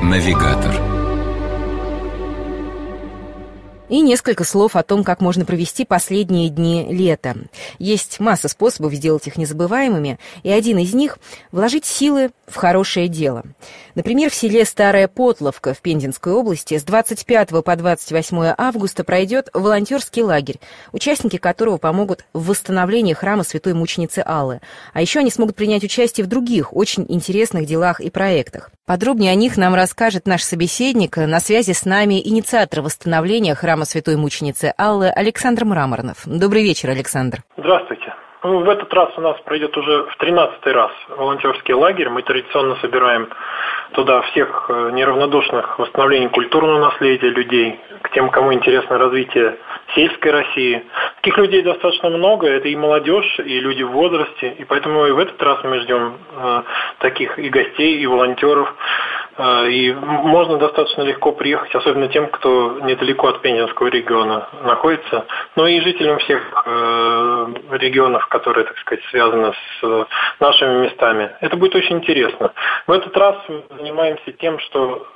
Навигатор. И несколько слов о том, как можно провести последние дни лета. Есть масса способов сделать их незабываемыми, и один из них – вложить силы в хорошее дело. Например, в селе Старая Потловка в Пензенской области с 25 по 28 августа пройдет волонтерский лагерь, участники которого помогут в восстановлении храма святой мученицы Аллы. А еще они смогут принять участие в других очень интересных делах и проектах. Подробнее о них нам расскажет наш собеседник. На связи с нами инициатор восстановления храма святой мученицы Аллы Александр Мраморнов. Добрый вечер, Александр. Здравствуйте. В этот раз у нас пройдет уже в 13-й раз волонтерский лагерь. Мы традиционно собираем туда всех неравнодушных к восстановлению культурного наследия людей, к тем, кому интересно развитие сельской России. Таких людей достаточно много. Это и молодежь, и люди в возрасте. И поэтому и в этот раз мы ждем таких и гостей, и волонтеров. И можно достаточно легко приехать, особенно тем, кто недалеко от Пензенского региона находится, но и жителям всех регионов, которые, так сказать, связаны с нашими местами. Это будет очень интересно. В этот раз мы занимаемся тем, что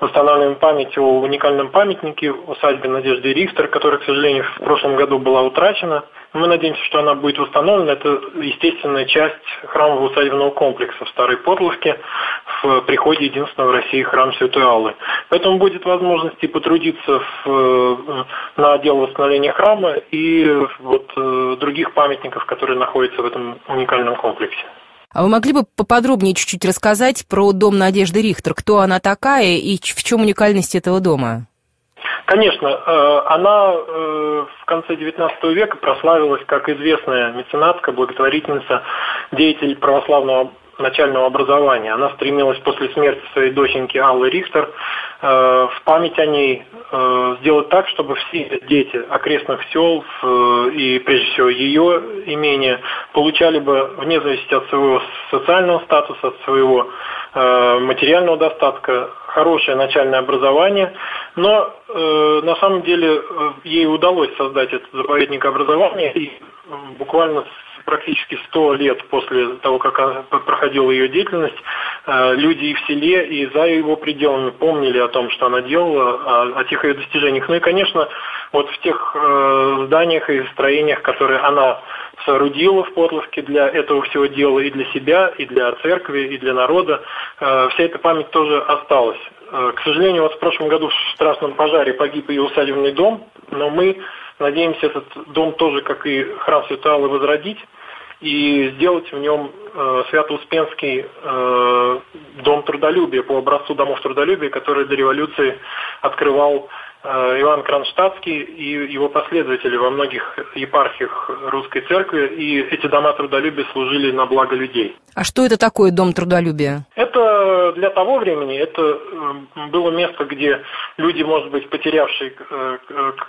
восстанавливаем память о уникальном памятнике, усадьбе Надежды Рихтер, которая, к сожалению, в прошлом году была утрачена. Мы надеемся, что она будет восстановлена. Это естественная часть храмово-усадебного комплекса в Старой Потловке, в приходе единственного в России храма Святой Аллы. Поэтому будет возможность и потрудиться на отдел восстановления храма и других памятников, которые находятся в этом уникальном комплексе. А вы могли бы поподробнее чуть-чуть рассказать про дом Надежды Рихтер? Кто она такая и в чем уникальность этого дома? Конечно, она в конце XIX века прославилась как известная меценатка, благотворительница, деятель православного начального образования. Она стремилась после смерти своей доченьки Аллы Рихтер в память о ней сделать так, чтобы все дети окрестных сел и, прежде всего, ее имения получали бы, вне зависимости от своего социального статуса, от своего материального достатка, хорошее начальное образование, но на самом деле ей удалось создать этот заповедник образования, и буквально практически 100 лет после того, как проходила ее деятельность, люди и в селе, и за его пределами помнили о том, что она делала, о тех ее достижениях. Ну и, конечно, в тех зданиях и строениях, которые она соорудила в Потловке для этого всего дела, и для себя, и для церкви, и для народа, вся эта память тоже осталась. К сожалению, в прошлом году в страшном пожаре погиб ее усадебный дом, но мы надеемся этот дом тоже, как и храм Святой Аллы, возродить и сделать в нем Свято-Успенский дом трудолюбия по образцу домов трудолюбия, который до революции открывал Иван Кронштадтский и его последователи во многих епархиях русской церкви, и эти дома трудолюбия служили на благо людей. А что это такое дом трудолюбия? Это для того времени, это было место, где люди, может быть, потерявшие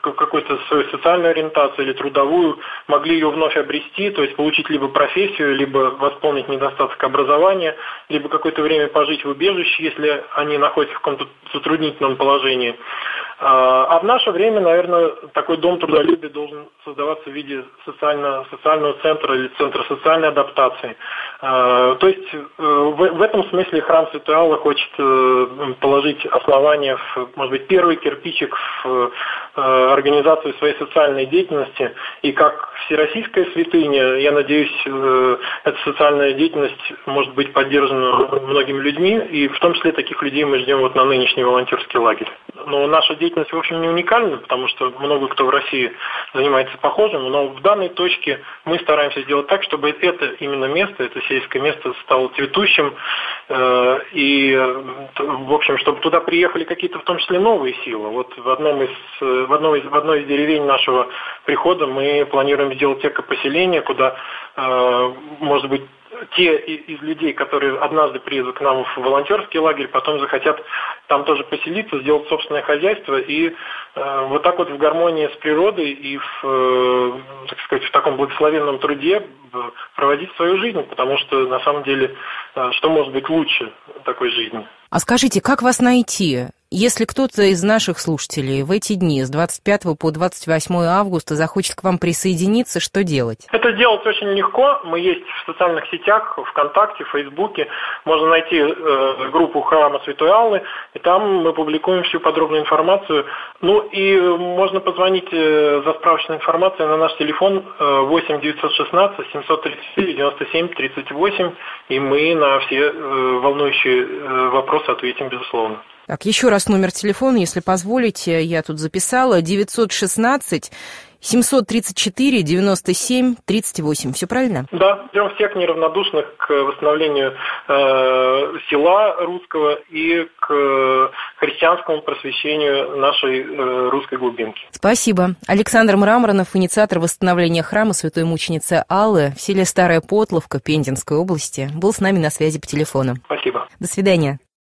какую-то свою социальную ориентацию или трудовую, могли ее вновь обрести, то есть получить либо профессию, либо восполнить недостаток образования, либо какое-то время пожить в убежище, если они находятся в каком-то затруднительном положении. А в наше время, наверное, такой дом трудолюбия должен создаваться в виде социального центра или центра социальной адаптации. То есть в этом смысле храм Святой Аллы хочет положить основание, может быть, первый кирпичик в организацию своей социальной деятельности. И как всероссийская святыня, я надеюсь, эта социальная деятельность может быть поддержана многими людьми, и в том числе таких людей мы ждем на нынешний волонтерский лагерь. Но наша деятельность, в общем, не уникальна, потому что много кто в России занимается похожим, но в данной точке мы стараемся сделать так, чтобы это именно место, это сельское место стало цветущим, и, в общем, чтобы туда приехали какие-то, в том числе, новые силы. В одной из деревень нашего прихода мы планируем сделать экопоселение, куда, может быть, те из людей, которые однажды приедут к нам в волонтерский лагерь, потом захотят там тоже поселиться, сделать собственное хозяйство и в гармонии с природой и в таком благословенном труде проводить свою жизнь, потому что на самом деле что может быть лучше такой жизни? А скажите, как вас найти? Если кто-то из наших слушателей в эти дни с 25 по 28 августа захочет к вам присоединиться, что делать? Это делать очень легко. Мы есть в социальных сетях, ВКонтакте, Фейсбуке. Можно найти группу храма Святой Аллы, и там мы публикуем всю подробную информацию. Ну и можно позвонить за справочной информацией на наш телефон 8-916-734-97-38, и мы на все волнующие вопросы ответим, безусловно. Так, еще раз номер телефона, если позволите, я тут записала, 916-734-97-38, все правильно? Да, берем всех неравнодушных к восстановлению села русского и к христианскому просвещению нашей русской глубинки. Спасибо. Александр Мраморнов, инициатор восстановления храма Святой Мученицы Аллы в селе Старая Потловка Пензенской области, был с нами на связи по телефону. Спасибо. До свидания.